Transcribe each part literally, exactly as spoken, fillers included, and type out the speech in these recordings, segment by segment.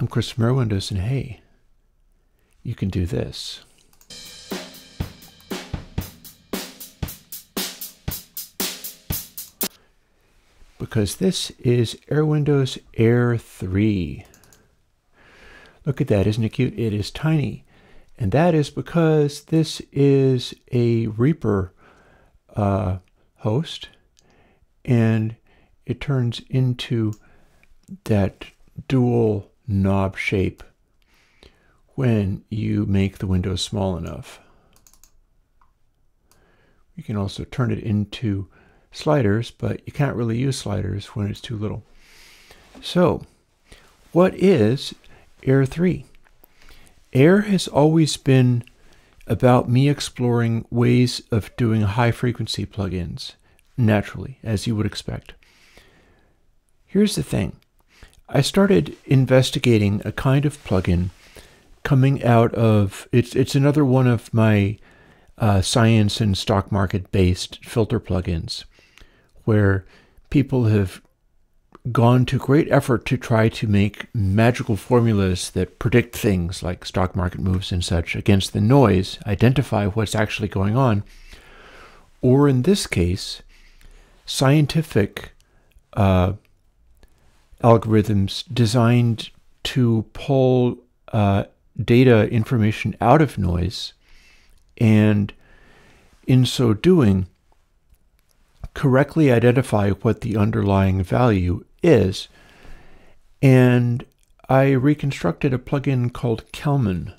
I'm Chris from AirWindows, and hey, you can do this. Because this is AirWindows Air three. Look at that, isn't it cute? It is tiny. And that is because this is a Reaper uh, host, and it turns into that dual knob shape when you make the window small enough. You can also turn it into sliders, but you can't really use sliders when it's too little. So what is Air three? Air has always been about me exploring ways of doing high frequency plugins naturally, as you would expect. Here's the thing. I started investigating a kind of plugin coming out of, it's, it's another one of my uh, science and stock market based filter plugins, where people have gone to great effort to try to make magical formulas that predict things like stock market moves and such against the noise, identify what's actually going on, or in this case, scientific uh, algorithms designed to pull uh, data information out of noise, and in so doing, correctly identify what the underlying value is. And I reconstructed a plugin called Kalman.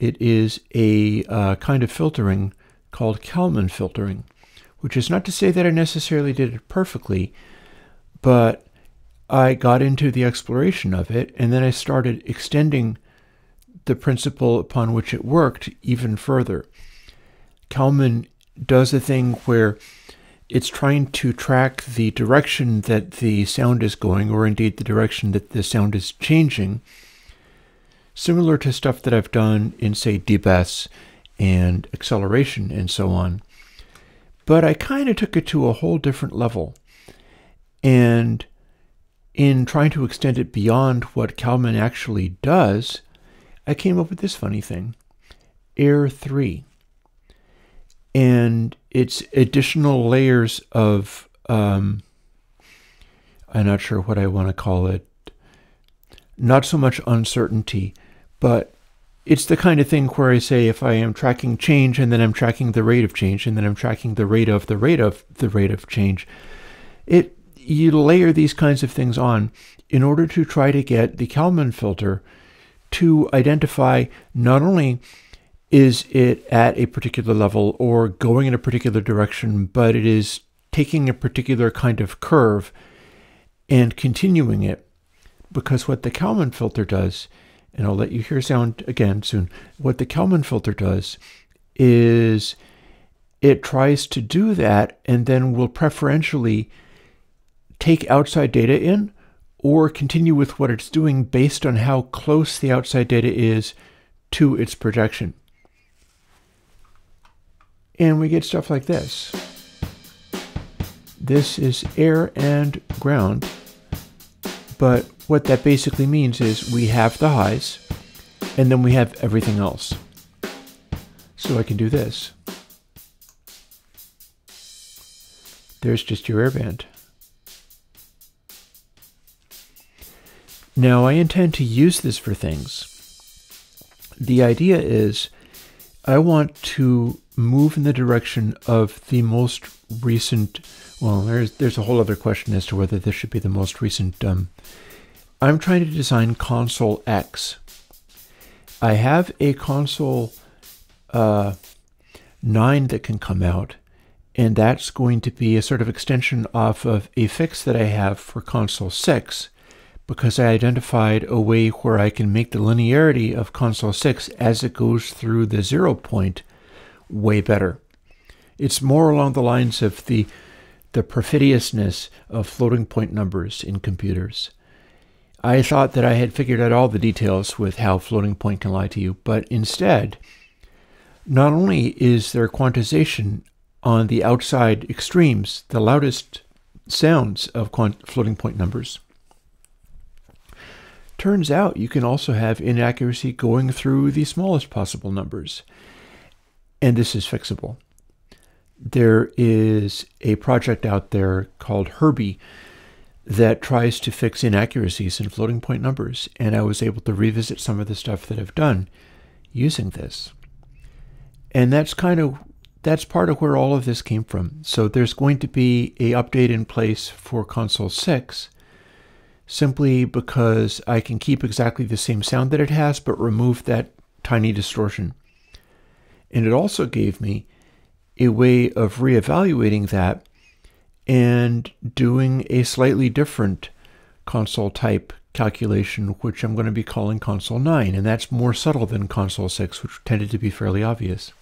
It is a uh, kind of filtering called Kalman filtering, which is not to say that I necessarily did it perfectly, but I got into the exploration of it, and then I started extending the principle upon which it worked even further. Kalman does a thing where it's trying to track the direction that the sound is going, or indeed the direction that the sound is changing, similar to stuff that I've done in, say, DBass and acceleration and so on. But I kind of took it to a whole different level, and in trying to extend it beyond what Kalman actually does, I came up with this funny thing, Air three. And it's additional layers of, um, I'm not sure what I want to call it, not so much uncertainty, but it's the kind of thing where I say if I am tracking change, and then I'm tracking the rate of change, and then I'm tracking the rate of the rate of the rate of change, it you layer these kinds of things on in order to try to get the Kalman filter to identify not only is it at a particular level or going in a particular direction, but it is taking a particular kind of curve and continuing it. Because what the Kalman filter does, and I'll let you hear sound again soon, what the Kalman filter does is it tries to do that and then will preferentially take outside data in or continue with what it's doing based on how close the outside data is to its projection. And we get stuff like this. This is air and ground, but what that basically means is we have the highs and then we have everything else. So I can do this. There's just your air band. Now I intend to use this for things. The idea is I want to move in the direction of the most recent, well, there's, there's a whole other question as to whether this should be the most recent. Um, I'm trying to design Console X. I have a Console uh, nine that can come out, and that's going to be a sort of extension off of a fix that I have for Console six, because I identified a way where I can make the linearity of Console six as it goes through the zero point way better. It's more along the lines of the the perfidiousness of floating point numbers in computers. I thought that I had figured out all the details with how floating point can lie to you, but instead, not only is there quantization on the outside extremes, the loudest sounds of floating point numbers, Turns out you can also have inaccuracy going through the smallest possible numbers. And this is fixable. There is a project out there called Herbie that tries to fix inaccuracies in floating point numbers, and I was able to revisit some of the stuff that I've done using this. And that's kind of, that's part of where all of this came from. So there's going to be an update in place for Console six, simply because I can keep exactly the same sound that it has, but remove that tiny distortion. And it also gave me a way of reevaluating that and doing a slightly different console type calculation, which I'm going to be calling Console nine, and that's more subtle than Console six, which tended to be fairly obvious.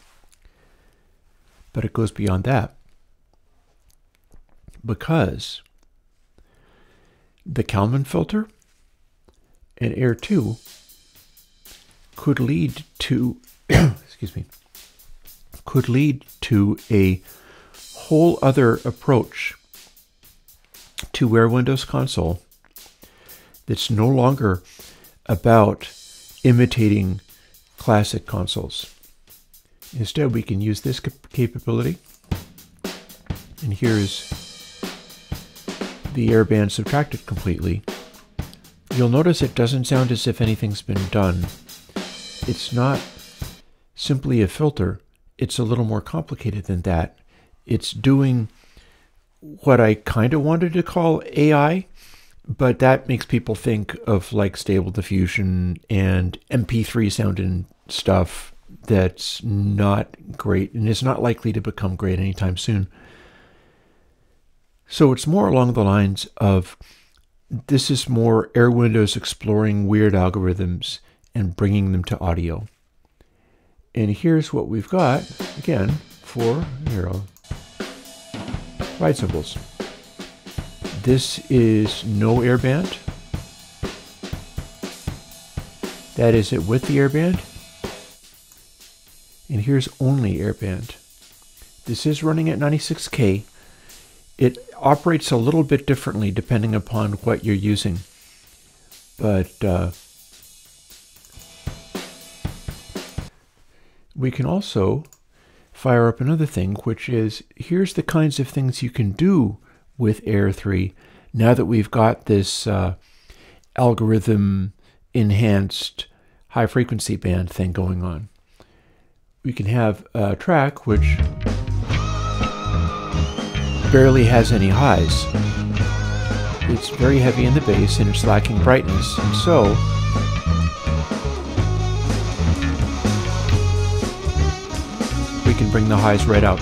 But it goes beyond that, because the Kalman filter and Air two could lead to excuse me, could lead to a whole other approach to AirWindows console that's no longer about imitating classic consoles. Instead, we can use this cap capability. And here's the airband subtracted completely. You'll notice it doesn't sound as if anything's been done. It's not simply a filter. It's a little more complicated than that. It's doing what I kind of wanted to call A I, but that makes people think of like Stable Diffusion and M P three sound and stuff that's not great and is not likely to become great anytime soon. So it's more along the lines of, this is more AirWindows exploring weird algorithms and bringing them to audio. And here's what we've got, again, for zero ride cymbals. This is no airband. That is it with the airband. And here's only airband. This is running at ninety-six K. It operates a little bit differently depending upon what you're using. But uh, we can also fire up another thing, which is, here's the kinds of things you can do with Air three now that we've got this uh, algorithm enhanced high frequency band thing going on. We can have a track which barely has any highs. It's very heavy in the bass and it's lacking brightness, and so can bring the highs right out.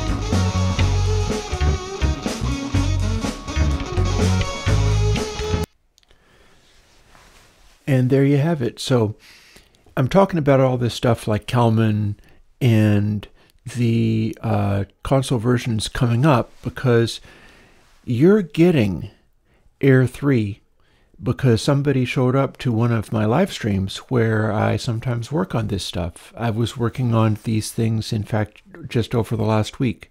And there you have it. So I'm talking about all this stuff like Kalman and the uh, console versions coming up because you're getting Air three because somebody showed up to one of my live streams where I sometimes work on this stuff. I was working on these things, in fact, just over the last week.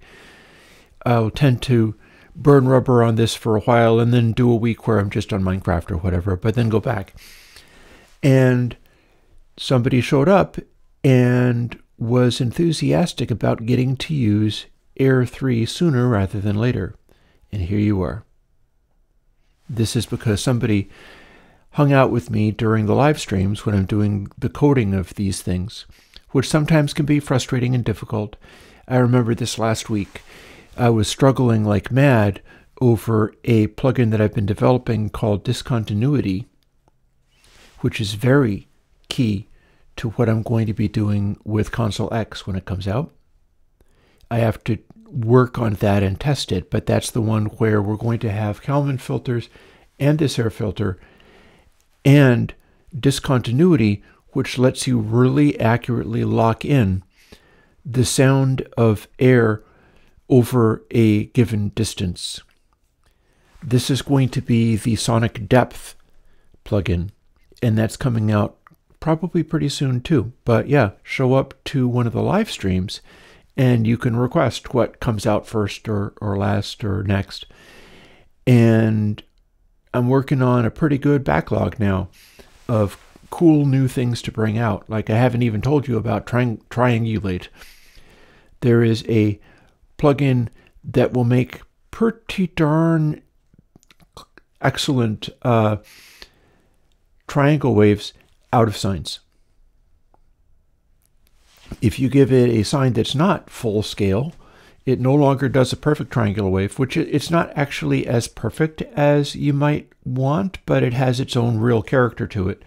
I'll tend to burn rubber on this for a while and then do a week where I'm just on Minecraft or whatever, but then go back. And somebody showed up and was enthusiastic about getting to use Air three sooner rather than later. And here you are. This is because somebody hung out with me during the live streams when I'm doing the coding of these things, which sometimes can be frustrating and difficult. I remember this last week. I was struggling like mad over a plugin that I've been developing called Discontinuity, which is very key to what I'm going to be doing with Console X when it comes out. I have to work on that and test it, but that's the one where we're going to have Kalman filters and this air filter and discontinuity, which lets you really accurately lock in the sound of air over a given distance. This is going to be the Sonic Depth plugin, and that's coming out probably pretty soon too. But yeah, show up to one of the live streams and you can request what comes out first or, or last or next. And I'm working on a pretty good backlog now of cool new things to bring out. Like I haven't even told you about tri triangulate. There is a plugin that will make pretty darn excellent uh, triangle waves out of signs. If you give it a sign that's not full scale, it no longer does a perfect triangular wave, which it's not actually as perfect as you might want, but it has its own real character to it.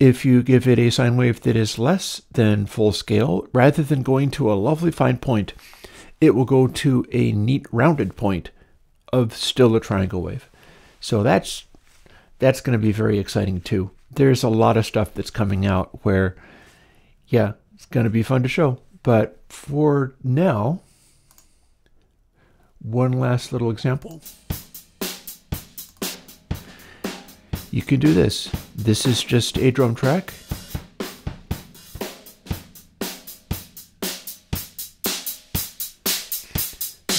If you give it a sine wave that is less than full scale, rather than going to a lovely fine point, it will go to a neat rounded point of still a triangle wave. So that's that's going to be very exciting too. There's a lot of stuff that's coming out where, yeah, it's going to be fun to show. But for now, one last little example. You can do this. This is just a drum track.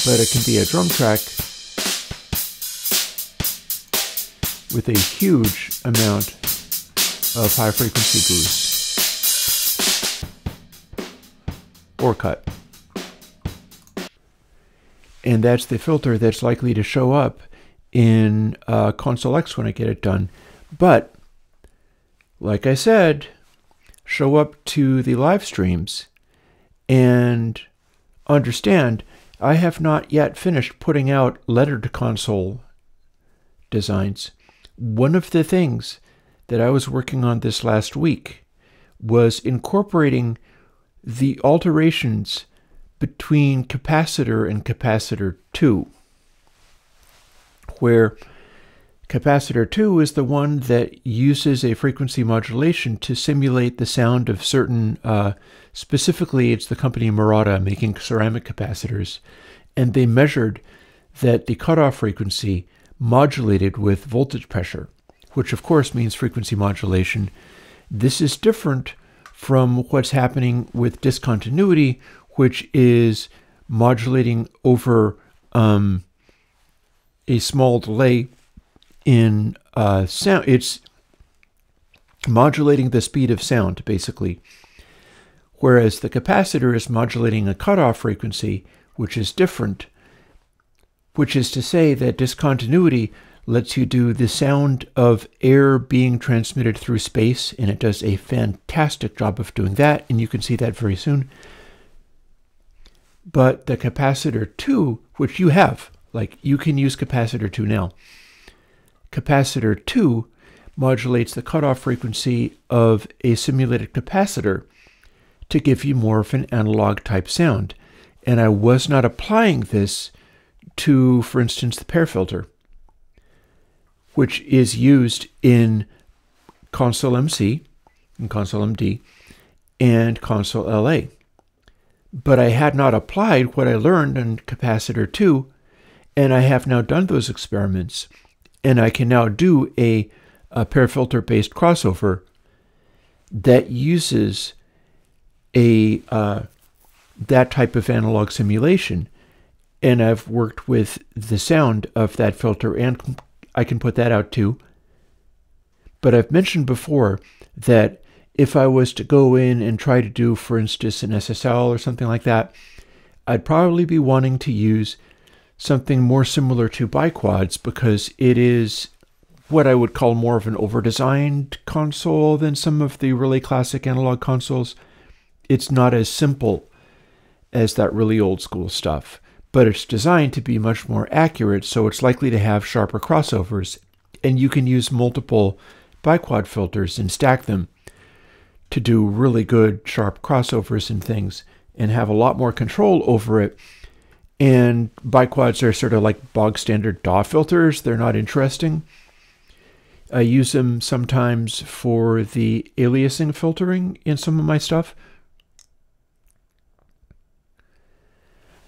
But it can be a drum track with a huge amount of high frequency boost. Or cut. And that's the filter that's likely to show up in uh, Console X when I get it done. But like I said, show up to the live streams and understand I have not yet finished putting out lettered console designs. One of the things that I was working on this last week was incorporating the alterations between capacitor and capacitor two, where capacitor two is the one that uses a frequency modulation to simulate the sound of certain, uh, specifically it's the company Murata making ceramic capacitors, and they measured that the cutoff frequency modulated with voltage pressure, which of course means frequency modulation. This is different from what's happening with discontinuity, which is modulating over um, a small delay in uh, sound. It's modulating the speed of sound, basically. Whereas the capacitor is modulating a cutoff frequency, which is different, which is to say that discontinuity lets you do the sound of air being transmitted through space, and it does a fantastic job of doing that, and you can see that very soon. But the capacitor two, which you have, like you can use capacitor two now. Capacitor two modulates the cutoff frequency of a simulated capacitor to give you more of an analog type sound. And I was not applying this to, for instance, the pair filter, which is used in Console M C, and Console M D, and Console L A. But I had not applied what I learned in Capacitor two, and I have now done those experiments, and I can now do a, a pair filter-based crossover that uses a uh, that type of analog simulation. And I've worked with the sound of that filter and I can put that out too. But I've mentioned before that if I was to go in and try to do, for instance, an S S L or something like that, I'd probably be wanting to use something more similar to Biquads because it is what I would call more of an overdesigned console than some of the really classic analog consoles. It's not as simple as that really old school stuff, but it's designed to be much more accurate, so it's likely to have sharper crossovers. And you can use multiple biquad filters and stack them to do really good sharp crossovers and things and have a lot more control over it. And biquads are sort of like bog standard D A W filters. They're not interesting. I use them sometimes for the aliasing filtering in some of my stuff.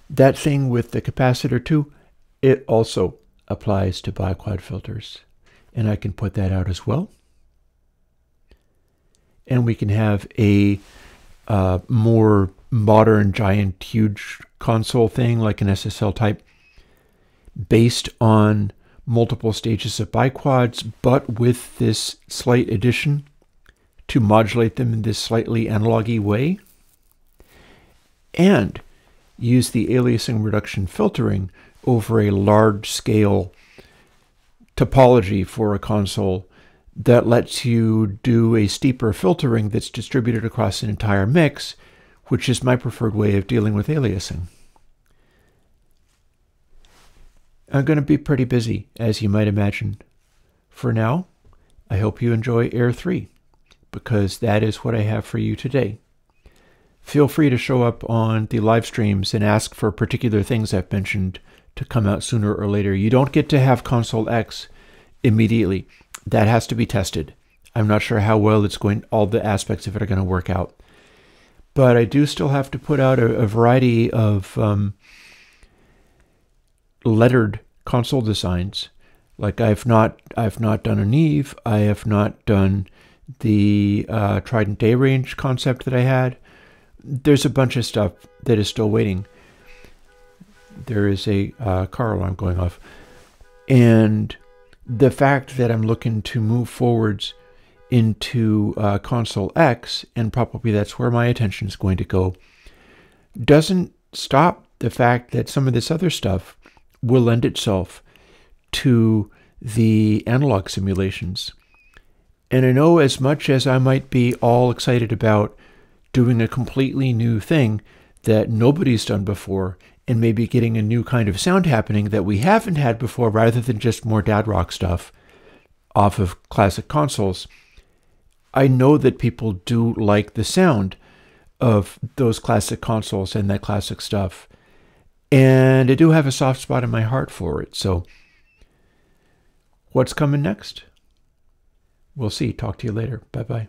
That thing with the capacitor too, it also applies to biquad filters. And I can put that out as well. And we can have a uh, more modern, giant, huge console thing like an S S L type based on multiple stages of biquads, but with this slight addition to modulate them in this slightly analog-y way, and use the aliasing reduction filtering over a large-scale topology for a console that lets you do a steeper filtering that's distributed across an entire mix, which is my preferred way of dealing with aliasing. I'm going to be pretty busy, as you might imagine. For now, I hope you enjoy Air three, because that is what I have for you today. Feel free to show up on the live streams and ask for particular things I've mentioned to come out sooner or later. You don't get to have Console X immediately. That has to be tested. I'm not sure how well it's going, all the aspects of it are going to work out. But I do still have to put out a, a variety of um, lettered console designs. Like I've not, I've not done an Eve. I have not done the uh, Trident Day Range concept that I had. There's a bunch of stuff that is still waiting. There is a uh, car alarm going off. And the fact that I'm looking to move forwards into uh, Console X, and probably that's where my attention is going to go, doesn't stop the fact that some of this other stuff will lend itself to the analog simulations. And I know, as much as I might be all excited about doing a completely new thing that nobody's done before, and maybe getting a new kind of sound happening that we haven't had before, rather than just more dad rock stuff off of classic consoles, I know that people do like the sound of those classic consoles and that classic stuff. And I do have a soft spot in my heart for it. So what's coming next? We'll see. Talk to you later. Bye-bye.